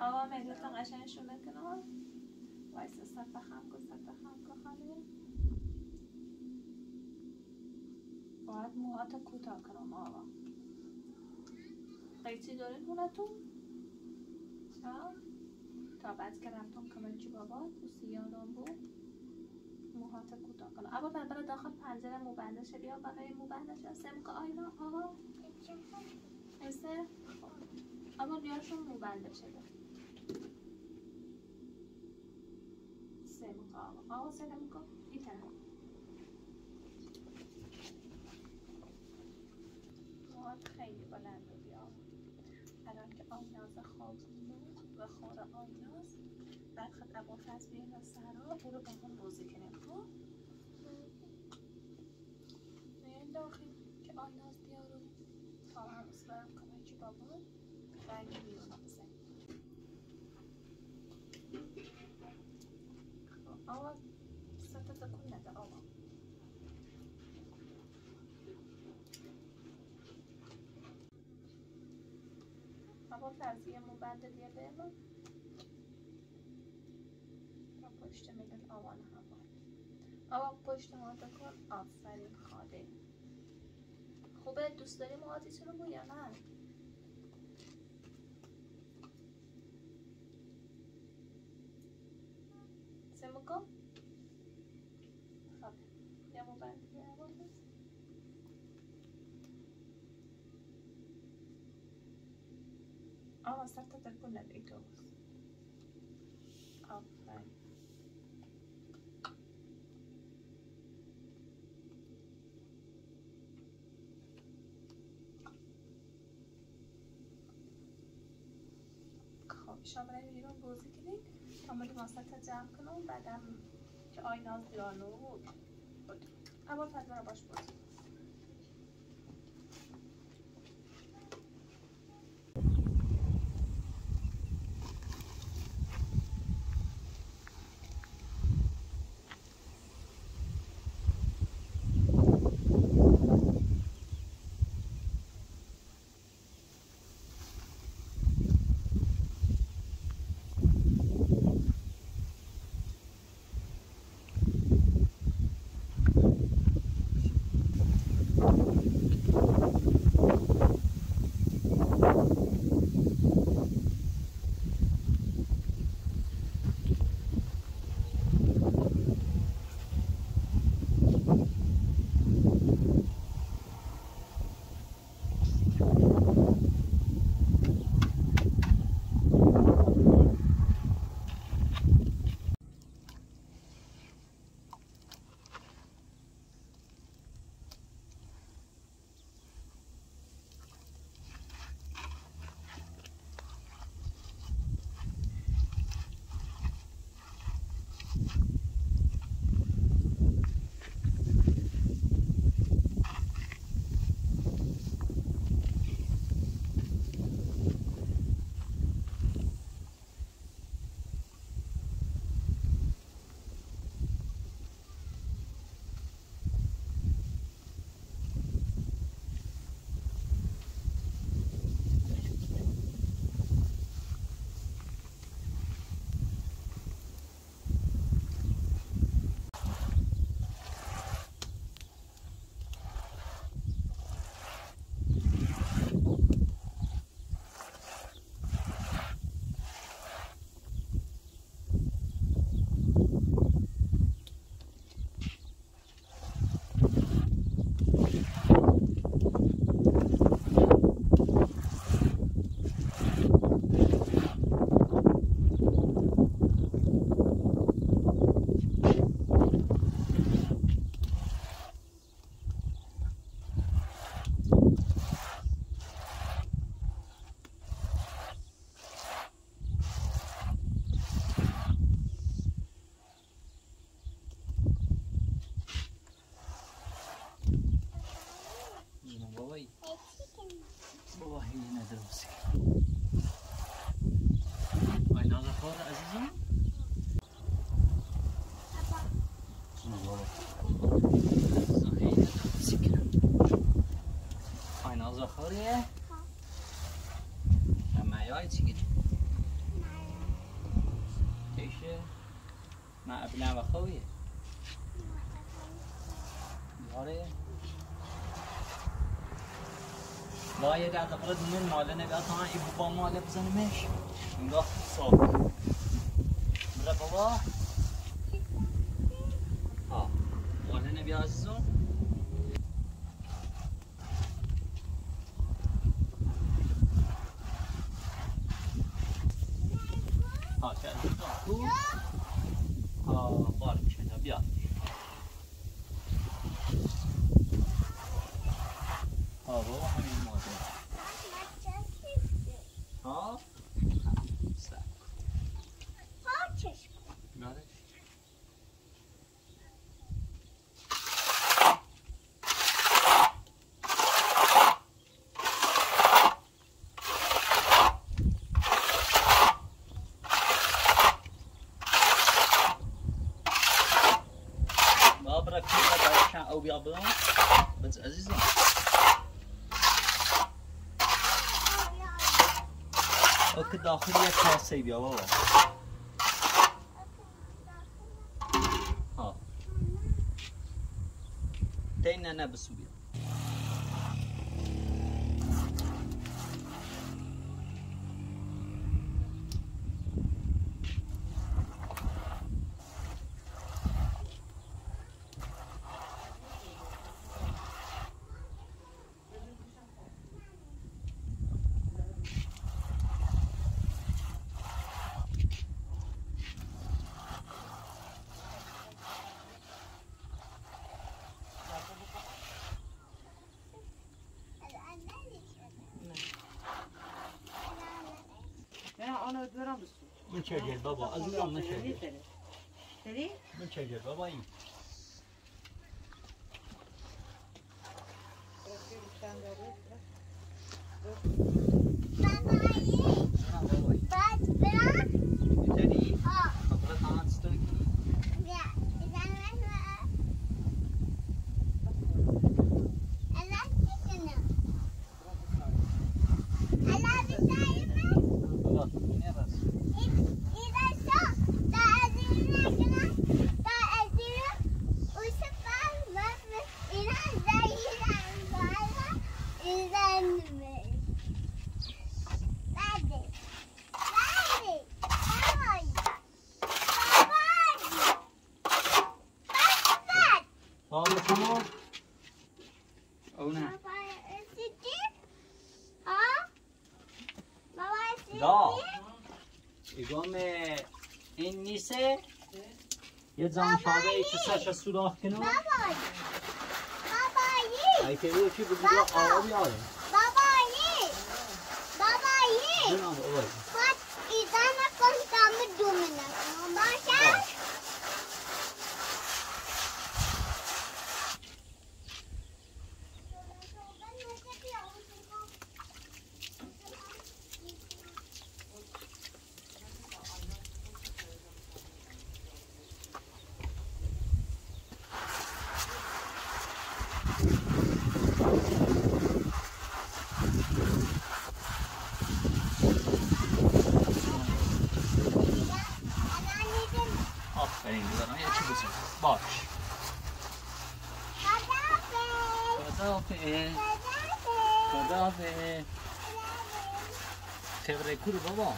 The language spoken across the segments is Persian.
آقا مهداد تا قشنگشون بکنم وایسا صفحه هم کن خاله باید موهاتو کوتاه کنم آقا قیچی دارین هونتون تا بعد که رفتم کمچی بابات و سیانم بود موهاتو کوتاه کنم آقا برای داخل پنجره موبنده شه بیا بقیه موبنده شه سم که آینا آقا حسه اما بیاشون موبنده شده سه مقام آقا سه مقام این طرف موهات خیلی بلند رو بیام الان که آیناز خواب و خور آیناز بعد خود ابوالفضل بیاین و سرا او رو با هم بازی کنیم خب میرین داخل که آیناز بیا رو تا هم اصبرم کنم چی بابا رنگی میرونم بزن خب آقا ستا تکون نده آقا آقا فرضیه موبنده دیگه بیرون و پشت میگن آقا نه هم باید آقا پشت ماده کن آفرین خاله خوبه دوست داری موادیتون رو بو یا نه سمکم خب یا موبند دیگه آقا آقا سرطه تکون ندهی تو آفرین شما برای بیرون بازی کنید تا مالی واسطه جمع کنم بعدم که آیناز دیانو بود اما فضل رو باش بازی آیناز خوریه؟ ها. اما یای چی گیری؟ مع ابناء وخويه ياري لا يدع تقرد من مالنا بقطعه يبقى ماله بزنمش نقف صوب مرقوا مالنا بيعزو او بيابلون بس عزيزي اوك داخل يا كاسي بيا بابا ها تينا نبسو بيا من چجل بابا از اون من چجل داری؟ من چجل بابا این یه زمان شابه چه سرش سوراخ کنو بابایی بابایی ایتی رو چی بگو آبی آره بابایی بابایی جناب اولی خود ایدان کن کام دومنه کنو باشم Kuru baba.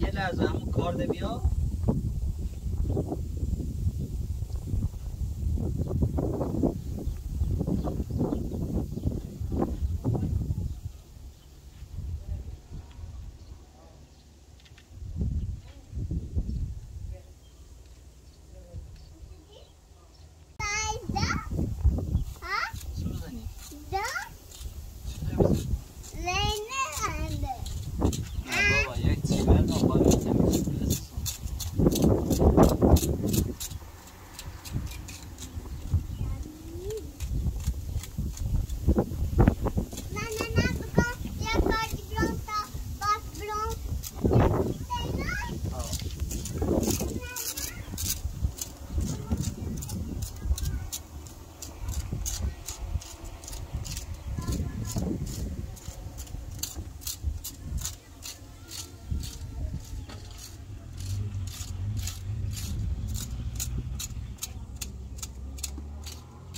یه لحظه همون کارده بیا Baba, yeah, it's bad. No, but it's a mistake.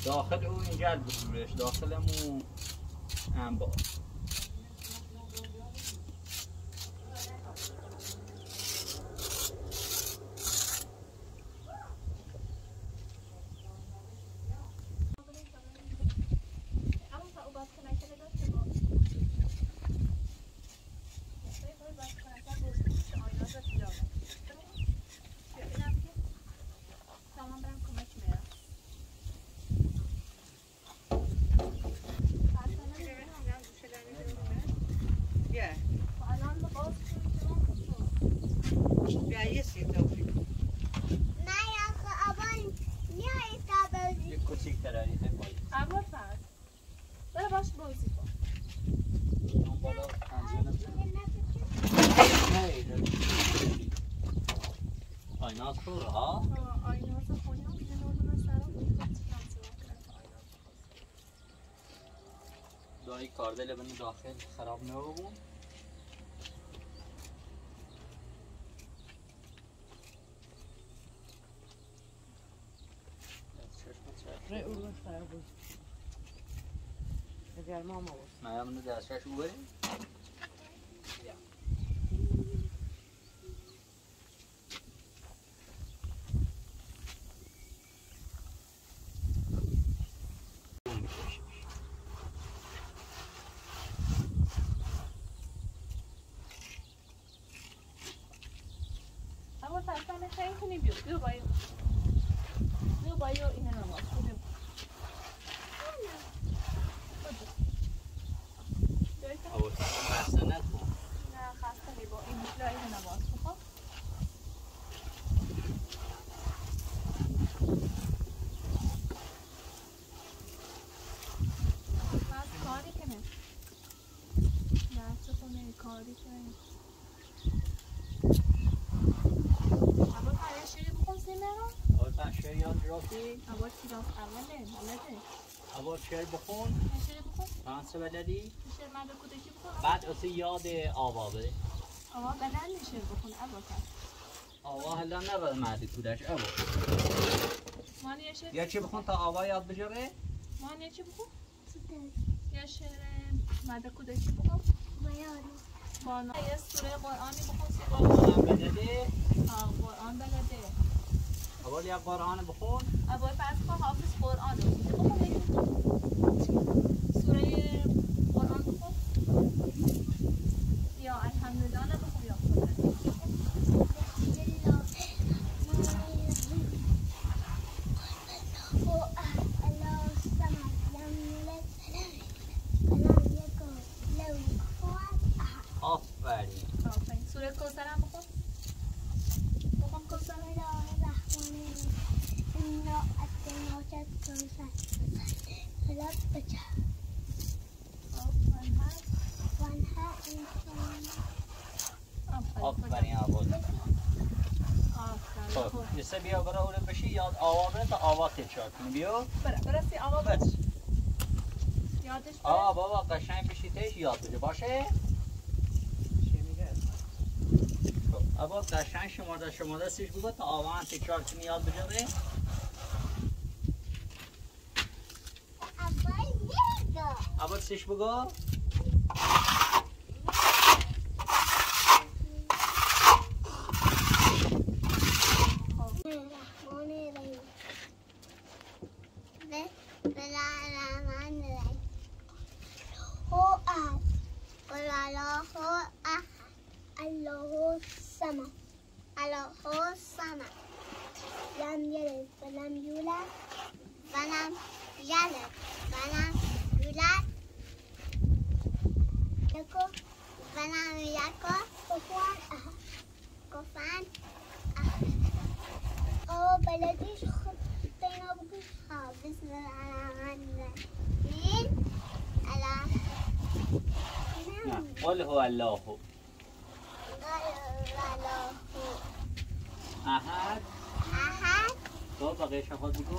داخل او این جلب شورش داخلمون انبار. دایی کاردل بنی داخل خراب نبود. ره اول خراب بود. اگر ما بود. ما هم نداشتش اولی. اول چی راست اول شعر بخون فرانسه بلدی؟ شعر من به کودکی بخون بعد اصلا یاد آوا بده آوا بلند شعر بخون اول کن آوا هلا نبر مهد کودش اول یا چی بخون تا آوا یاد بجره؟ مان یا چی بخون؟ یا شعر مهد کودکی بخون؟ بایاری یا سوره قرآنی بخون قرآن بلده؟ قرآن بلده اول یا قرآن بخون اول فرض کن حافظ قرآن سوره قرآن بخون یا الحمدلله بخون یا آفرین سوره کوثر هم بخون بخون کوثر إنا أتيناك الكوثر فلا تطغ وانحر آفرین یا بود آفرین یسه بیا برا اول بشی یاد آوا بره تا آوا تکرار کنی بیا برسی آوا بچ یادش آوا بابا قشنگ بشی تش یاد بده باشه اول قشنگ شمارده سیش بگو تا آوا هم تکرار کنی یاد بجره اول سیش بگو قل هو الله احد تو بقیه‌ش خود بگو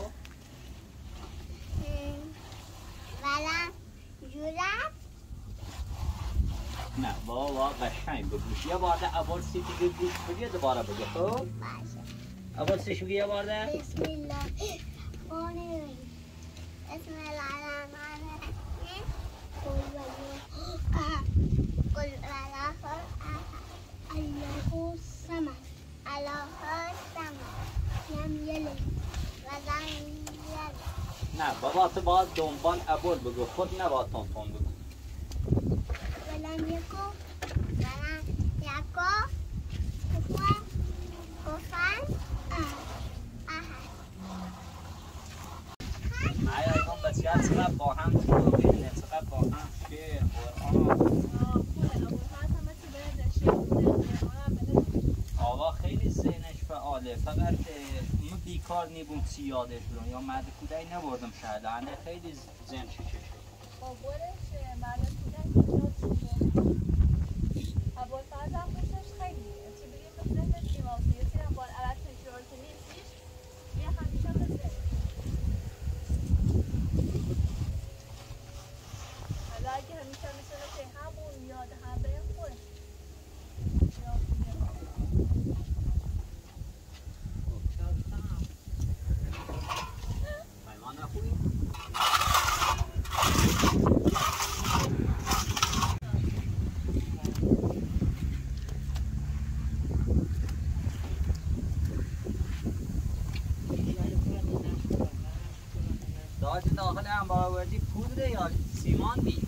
ولم یولد نه بابا قشنگ بگو یه بارده اول سی دیگه گوش بگی دوباره بگو خب باشه اول سیش بگی یه بارده بسم الله الرحمن الرحیم بسم الله الرحمن الرحیم قل الله احد الله الصمد لم یلد ولم یولد. نه بابا تو باید دنبال ابول بگو، خود نباید تونتون بگو. ولم یکن چقدر با هم تو ببینیم، چقدر با هم شعر قرآن آقا خیلی ذهنش فعاله، فقط ما بیکار نیبون چی یادش برون یا مرد کودک نبردم شاید هنده خیلی ذهن شیشه شد با برش مرد کودک نیاد شده عبالفرز هم خوشش خیلی چی بگیم به ذهنش نیمازی یه هم با عرض نشور که نیستیش یه همیشه به ذهن داخل انباروردی پودر یا سیمان دی؟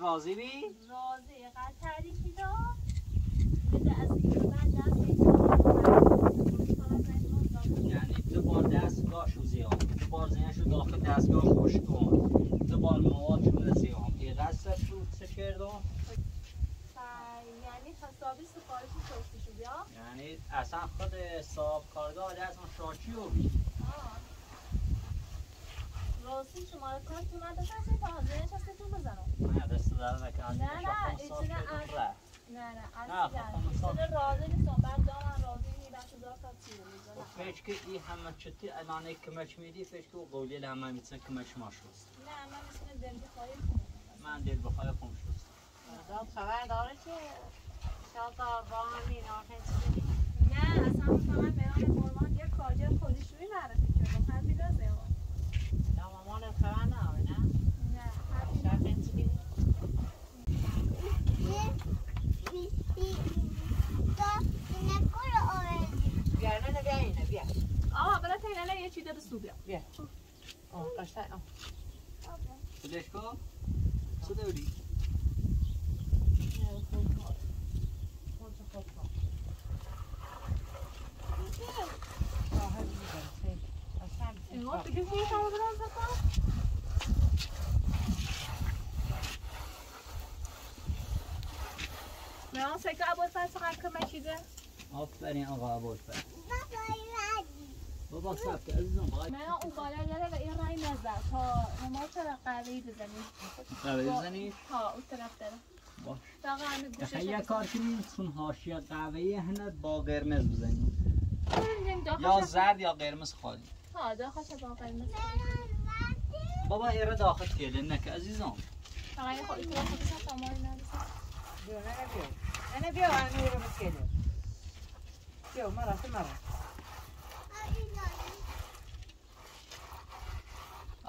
راضی بی؟ راضی قطری که دا بده از این که بعد دست ایتون یعنی تو بار دستگاه شو زیاد تو بار زینشو داخل دستگاه خوش کن تو بار مواد شو رزیام این قصد شو چه کردم؟ یعنی حسابی سفارشی شوستی شو بیا؟ یعنی اصلا خود صاحب کارگاه دست ما شاکی رو بی راستی شما را کار تو من داشت هستی تا حاضرینش هستیتون بزنم نه دست داره نکنم نه ایتونه راضی نیستم بعد دامن راضی نیبت دار تا چی رو میزنم فکر که ای همه چطی الانه کمش میدی فکر که قولیل همه میتونه کمش ما شوست نه من میتونه دل بخواهی خونم من دل بخواهی خون شوست مرداد خبر داره که شاید با هم این آخه چی نه اصلا من بران قرمان یک کارجر خودشوی معرفی کردم هم میدازه مامان خواهر ناوه نه؟ نه شاید این چیدی؟ بیا نده بیا اینه بیا آه برای تینه یه چیده رسو بیا بیا آه قشتای آه بودش کن؟ چه دوری؟ نه خود کار خود کار You want to give me some of those as well? Now, say, God, what's that? I come at you there. I'll put it on our board. What's that? ما اون بالا داره و این رای نزد تا ما چرا قوی بزنیم قوی بزنیم؟ ها اون طرف داره باش یه کار کنیم چون حاشیه قوی هند با قرمز بزنیم یا زرد یا قرمز خالی ها داخل با قرمز بابا ایره داخل کله نکه عزیزم فقط خود تو خودت تمام نرسید بیا انا بیا انا ایره بسکله بیا مرا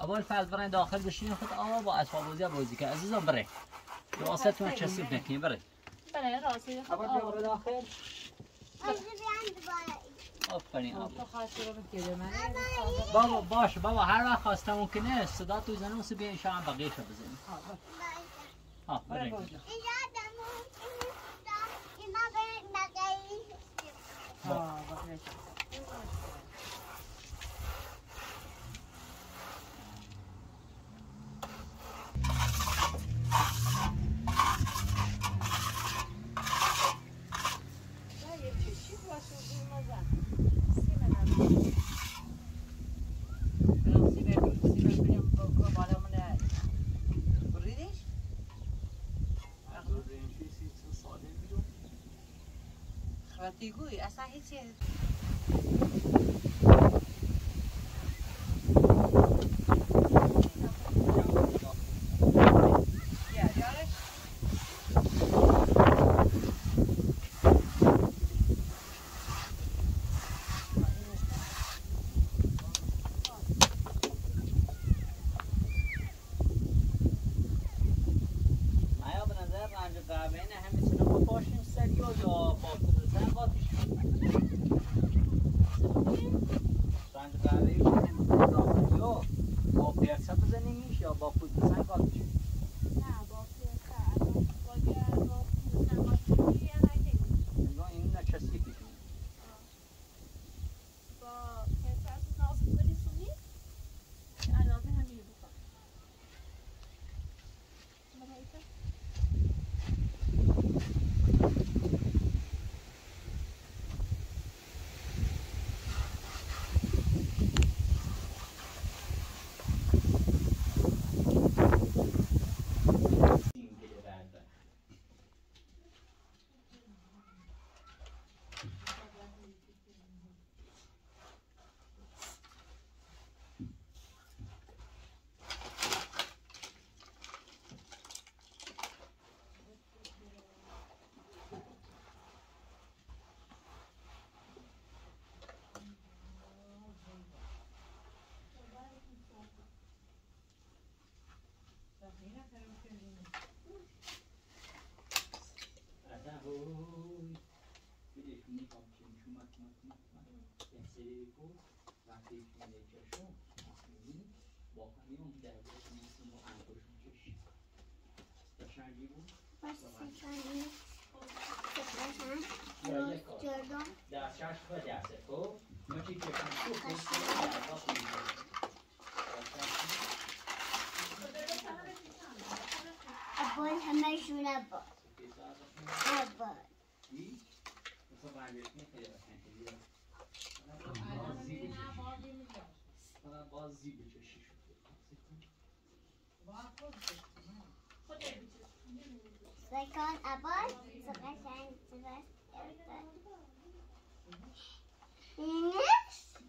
اول فرض برای داخل بشین خود آما با اسبابوزی بازی که عزیزم بره راستون چسب نکنی بره بله راستی خود آما بیا داخل عزیزم آفرین آب بابا باشه بابا هر وقت خواسته ممکنه صدا توی زنه موسی بیا انشاءالله بقیه شو بزنیم ها بریم دیگوی اصلا هیچی در چشم و دسته کو نوچی که کنسو کنسو در باقی میکنه ابون همه شون ابون ابون این؟ مثلا بردش میخیره باز زیبه چشی شده باز خود بشتیم خود بشتیم سکان ابون سکشن سکشن اینش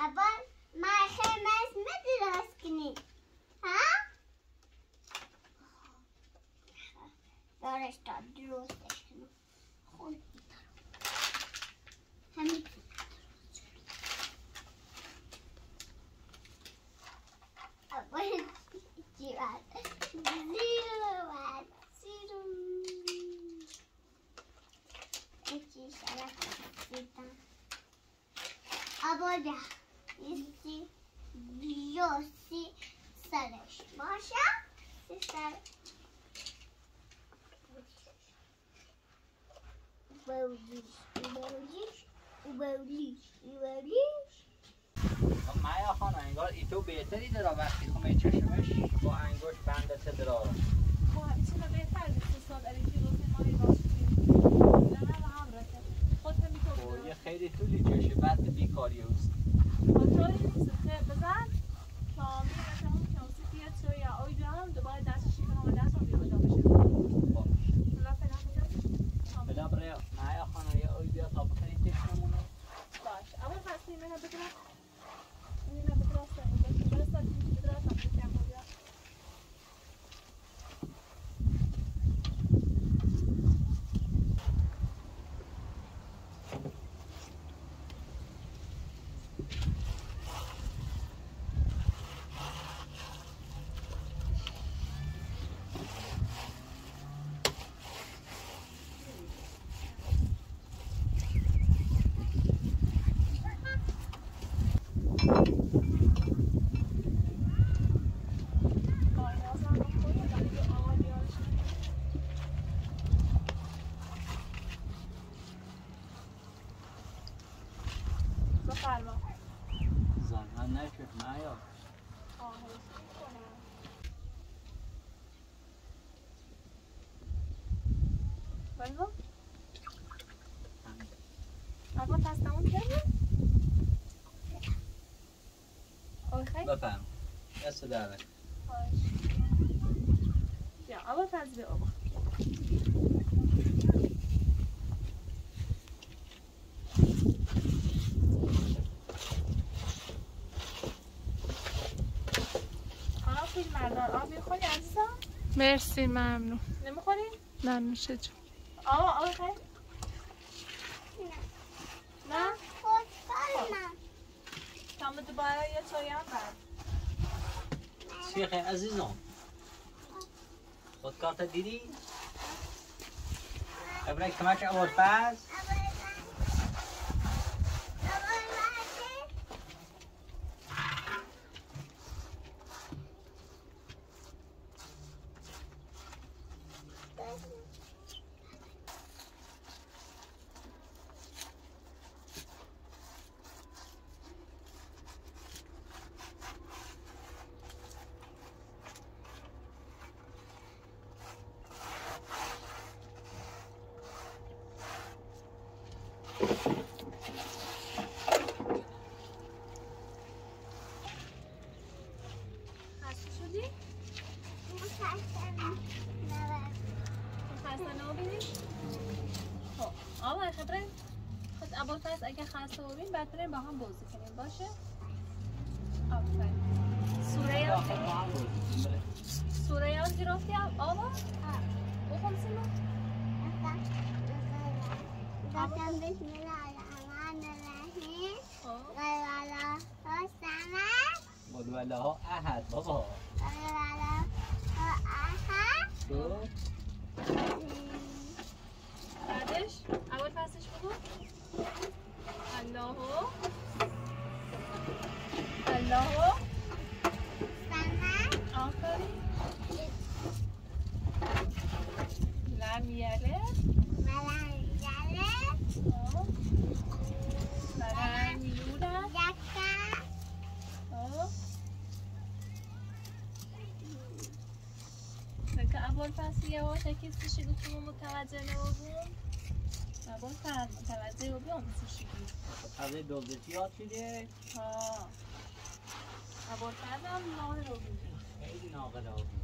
ابر ما خیلی مزمن درست کنی، ها؟ دارش تا درستش کنم، خود دارم. همین ابر جیوان زیوان زیرم. اکی شرکت دیدم. آبادا یکی دیو سی سرش باشه سی سر باولیش مایا خانه انگار ایتو بهتری درا وقتی خمه چشمش با انگوش بندسه درا با چرا بهتر اقتصاد الکی روزی ما خیلی طولی جوشه بعد بیکاری اوست خاطری سخه بزن کامی مثلا کاوسی پیاد شو یا اوی جام دوباره دستش کنم دستم بیاد بشه فلا فلا برای مایا خانه یا اوی بیا تا بخرید تشمون باش اول فصلی منو بگیرم اینا بترسه بترسه بترسه Algo? آقا پس تمام کردیم؟ آخه؟ بفهم دست داره خواهش یا آقا پس به آقا آقا پیل مردان آقا میخوری عزیزم؟ مرسی ممنون نمیخوری؟ ممنون شجون آقا آقا نه؟ خود برمم تامه دوباره یه چایی هم برم شیخ عزیزم خود کارت دیدی؟ ابرای کمک عبور پس بعد بریم با هم بازی کنیم باشه؟ آفرین سوره یافتی؟ سوره یافتی رفتی آبا؟ بخون سیما؟ بسم الله الرحمن الرحیم قلوالا ها سمد قلوالا ها احد بابا قلوالا ها احد دو بعدش؟ اول پسش بگو؟ الله الله سمد آفرین لم یلد ولم یلد ولم یولد دکه اول فصل یواش کس کشی گفتم متوجه نبود بابا فرد متوجه رو بیام سوشیگی متوجه دوزتی ها چیده؟ ها بابا فرد هم ناغ رو بیدیم خیلی ناغ رو بیدیم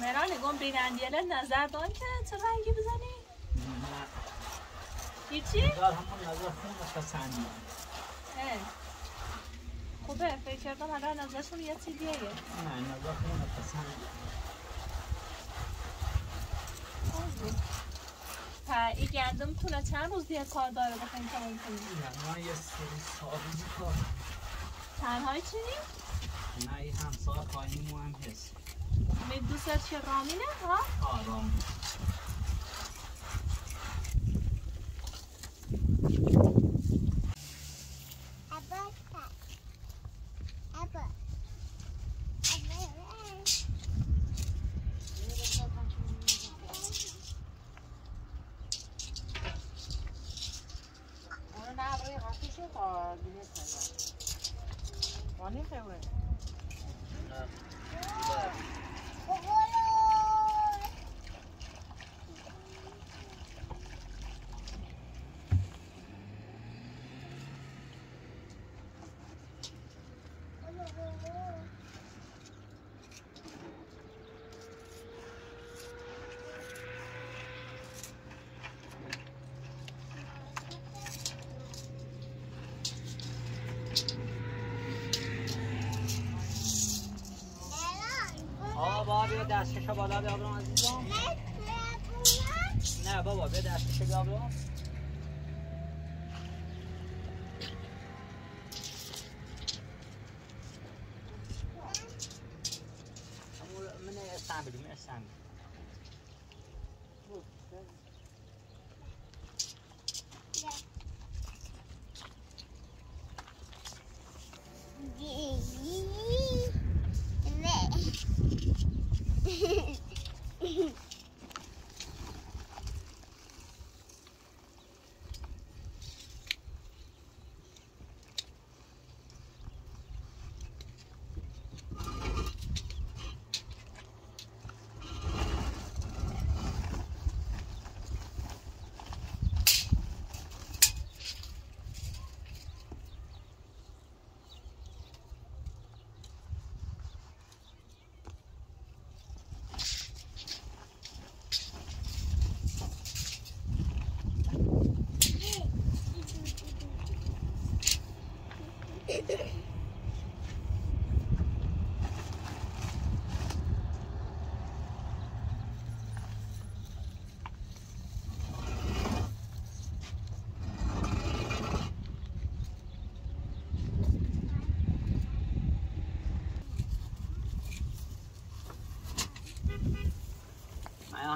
مران نگم بینندیاله نظر دان که چه رنگی بزنی؟ نه هیچی؟ نظر همون نظر خون بسندیم خوبه فکر کردم حالا نظرشون یه چی دیگه نه نظر خون بسندیم پا این گندم تونه چند روز دیگه کار داره بخواییم تمام کنیم؟ نه من یه سری سابیزی کار تنهای چی نیم؟ نه یه همسار خواهیم و هم هست می دوستت که رامینه ها؟ ها رامینه اونو نه برای غفی شد تا دیگه سنگه وانی خیوره دستکش بالا بیابرام عزیزم نه بابا به دستکش بیابرام Asam.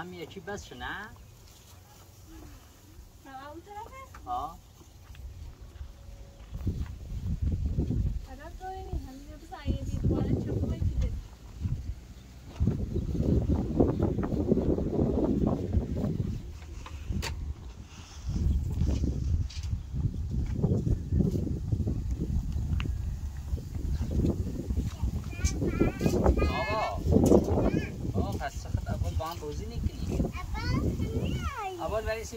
هم یکی بس شو نه؟ نه اون طرفه؟ آه طرف داره نیم همینجا بس آیه دید باره چه بومه که دید بازی نکنی اول ولی سی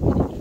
کنی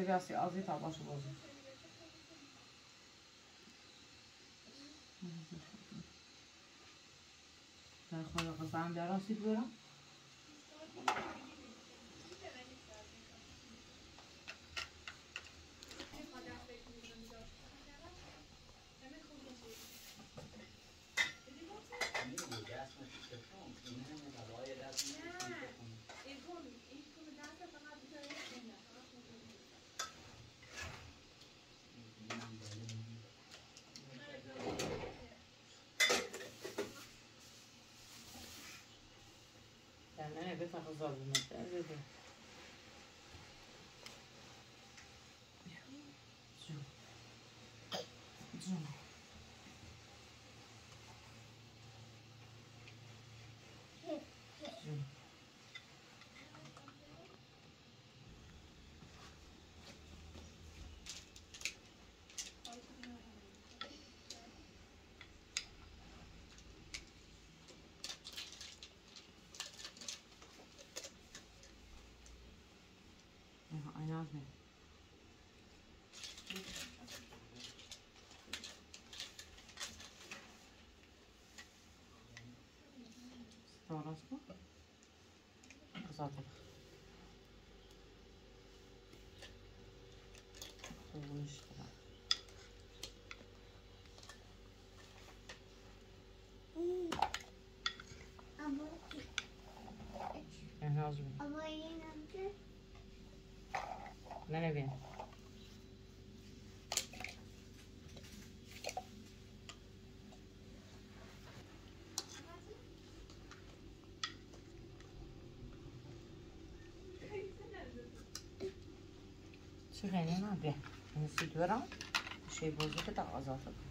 Devia ser azita abaixo do azul. Tá com a casa ainda era segura. بس خزار بمتازه زوم Amen. Starası bu. Zaten. Bunu işte. Ama. En az mı? Ama yine amca. Nene bien. Çirene abi. Bunu sütüyorum. Şey bozuldu da azaltıldı.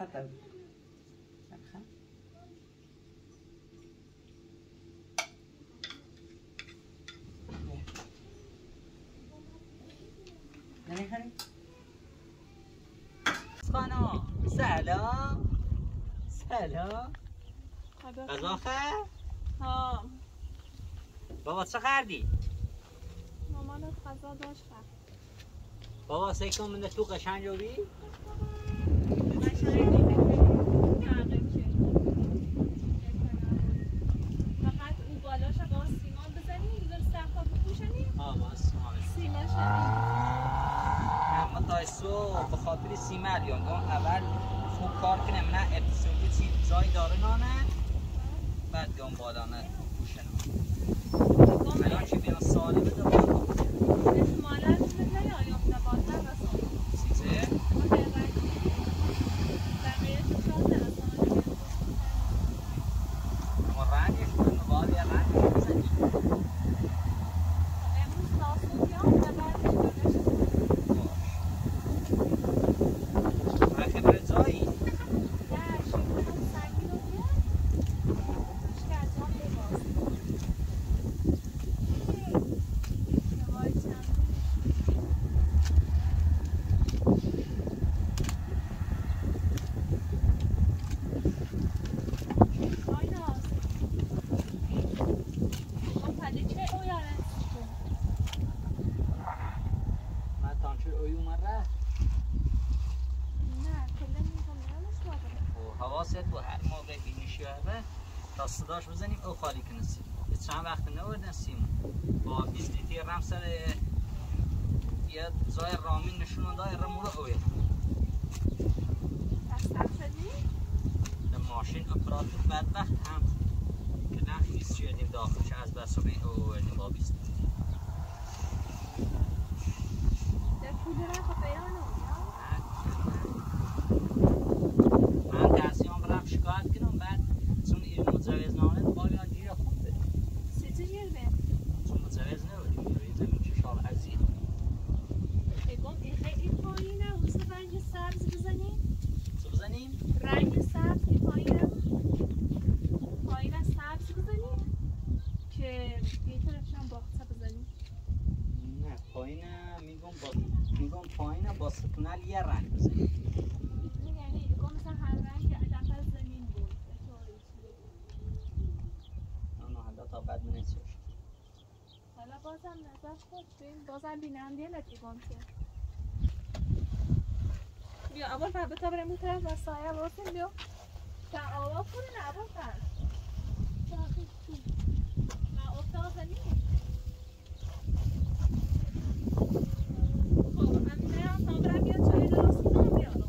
patata. Ajá. نمیخوایی؟ خانم سلام سلام غذا خورد؟ ها بابا چه خوردی؟ مامانت غذا داشت خورد بابا سکتون منده تو قشنگ رو بی؟ قشنگ فقط اون بالاش رو با سیمان بزنی اینگار سخت بپوشنی؟ ها با سیمان سو به خاطر سیمر یا اول خوب کار کنم نه اپیزودی چی جای داره نانه بعد گام بالا نه پوشن الان چی بیان ساله بده بالا مالت بده یا یافته بالا رسانه چیزه؟ بقیه تو شاید رسانه ما رنگش کنم باید رنگ بزنیم امروز ناسو بیان و بعدش بگشت داش بزنیم او خالی کنه سیم چند وقت نوردن سیم با 20 لیتر رم سر یه جای رامین نشونده رمو رو اوید دستم شدی؟ در ماشین اپراتور بدبخت هم که نخیز شدیم داخل چه از بس رو به اویدیم با 20 در پول رم با بیانو من دستیام برم شکایت کنم بعد چون این مجوز نامه باید دیر خوب بده سه جیر بده چون مجوز نبودیم روی زمین چه شال عزیز بگم این خیلی پایینه اون سه رنگ سبز بزنیم چه بزنیم؟ رنگ سبز که پایینه پایینه سبز بزنیم که به این طرفش هم باخته بزنیم نه پایینه میگم پایینه با سکنل یه رنگ بزنیم یعنی بگم مثلا هر رنگ ادفر زمین تا بعد من چیش حالا بازم نظر خود ببین بازم بیننده لطیفون که بیا اول فقط بتابرم اون طرف و سایه واسین بیا تعاوا کنین اول فقط داخل تو ما افتاد زنی خب امینه سامبرم بیا چای درستون بیارم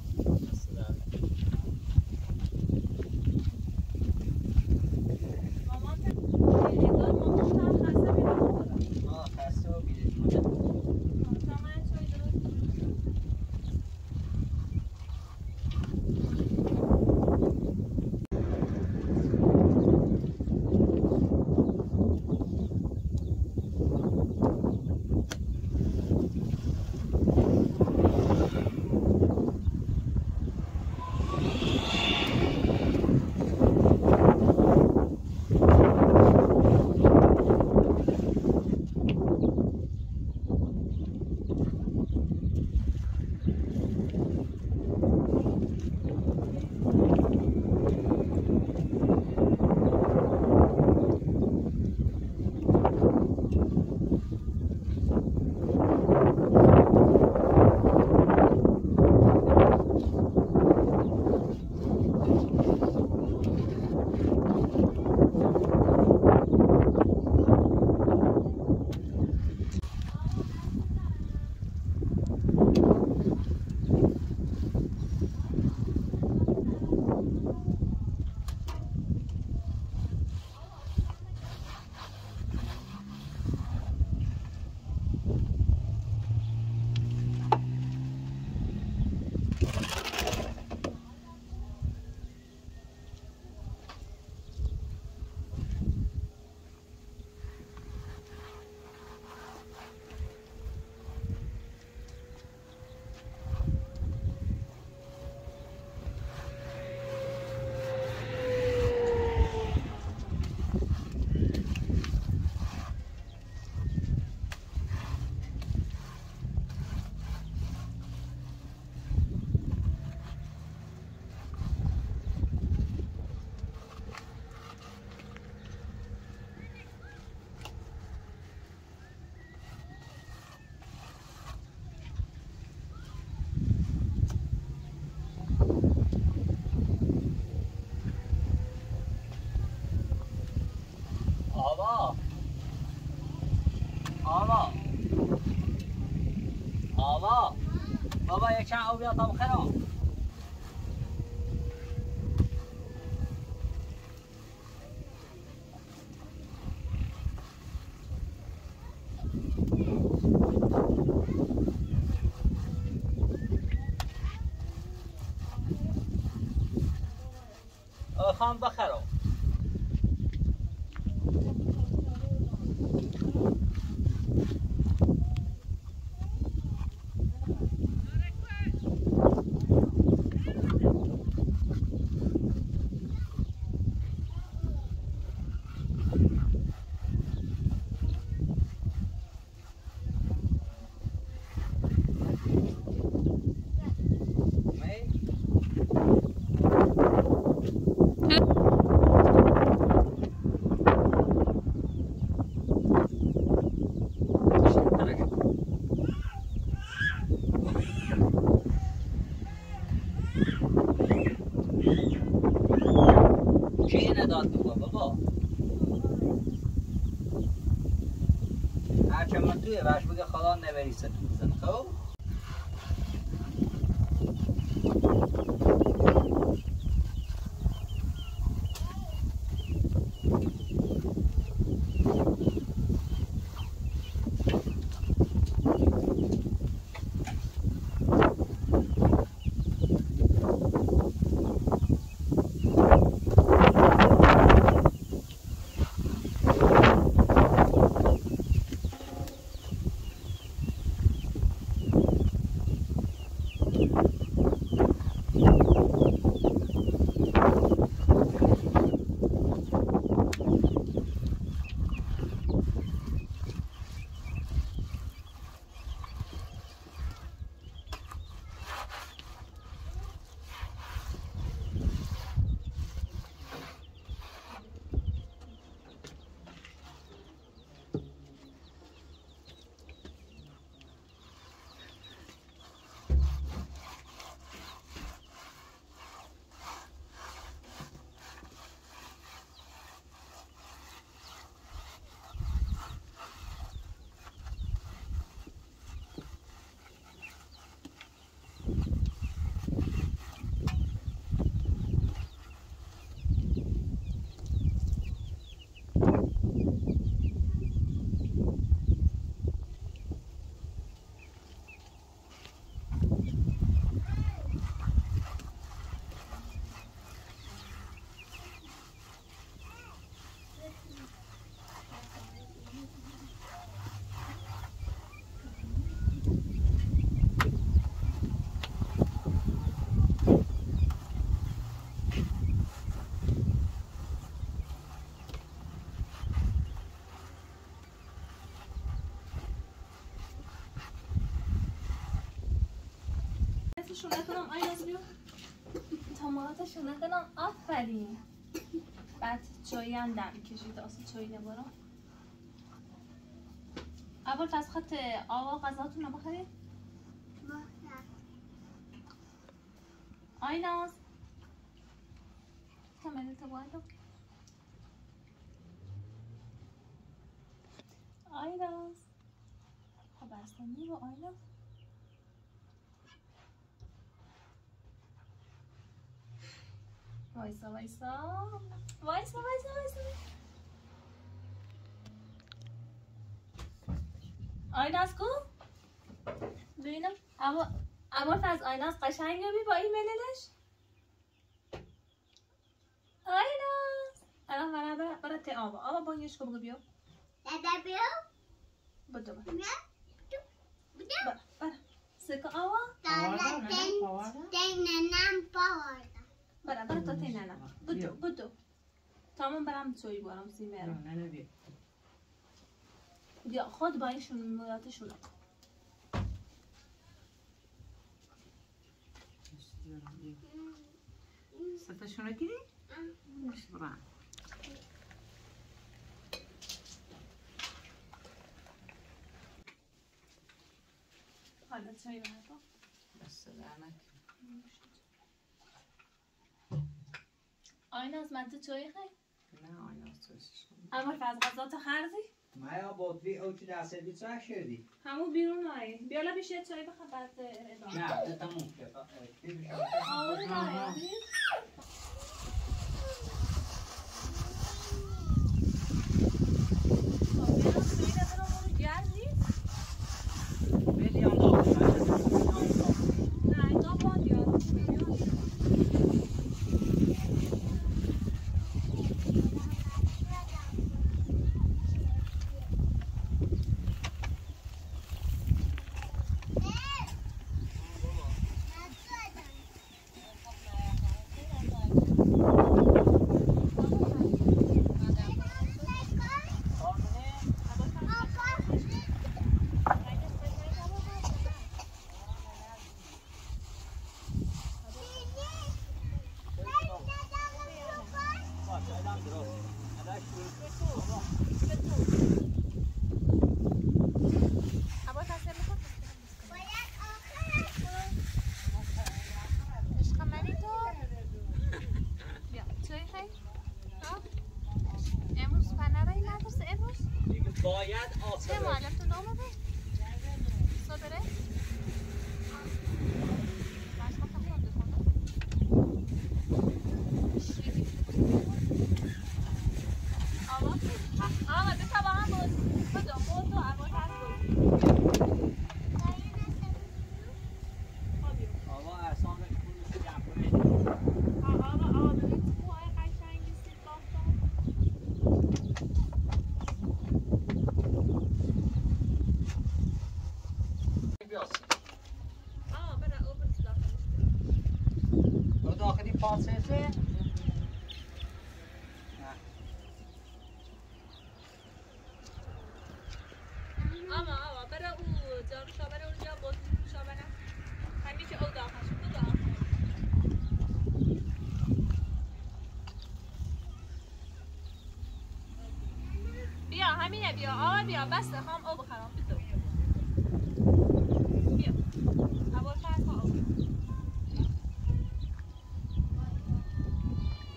آوا بابا یکم او بیا تا بخیرم خام بخرم راش بگه خدا نمیریسه تو بزن خب شونتونم آیا از بیو تماراتشون نکنم آفرین بعد چایی هم دم کشید آسه چایی نبارم اول تا از خط آوا غذاتون رو بخرید بخرم آی ناز تمالی تبایدو آی ناز خب اصلانی با آی ناز وایسا وایسا وایسا وایسا وایسا آیناز کو؟ ببینم عبارت از آیناز قشنگه بی با این مللش آیناز الان برا ته آبا آبا بانگش کو بگو بیو دادا بیو بدو برا برا برا سکو آبا دادا تیننم پاور برا برا تا تین ننم بدو بدو تا من برم چوی بارم سیمه رو ننه بیا بیا خود با اینشون مراتشون رو ستاشون رو گیری؟ برا حالا چوی بارم بس دارنک آیناز من تو چایی خیلی؟ نه آیناز تویش شد اما فرز غذا تو خردی؟ مایا بطری او چی در سرویس چای شدی؟ همون بیرون آی. بیالا بیشه چای بخواه بعد ادامه. نه ده تموم شد. آره آره. همینه بیا آقا بیا بس خواهم او بخرم بیا بیا اول فرق ها او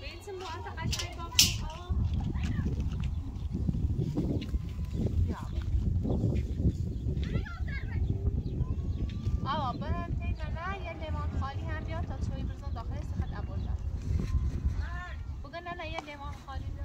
بینتون با انت قشنگ با بخون آقا بیا آقا برای نه یه لیمان خالی هم بیا تا چوی برزن داخل سخت اول فرق بگه نه یه لیمان خالی بیا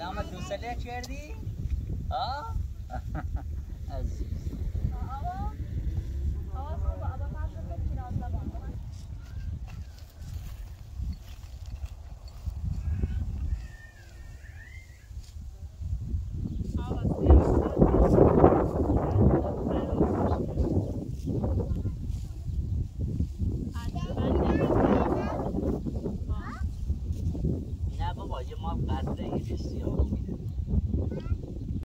آدم رو دوست کردی؟ آه؟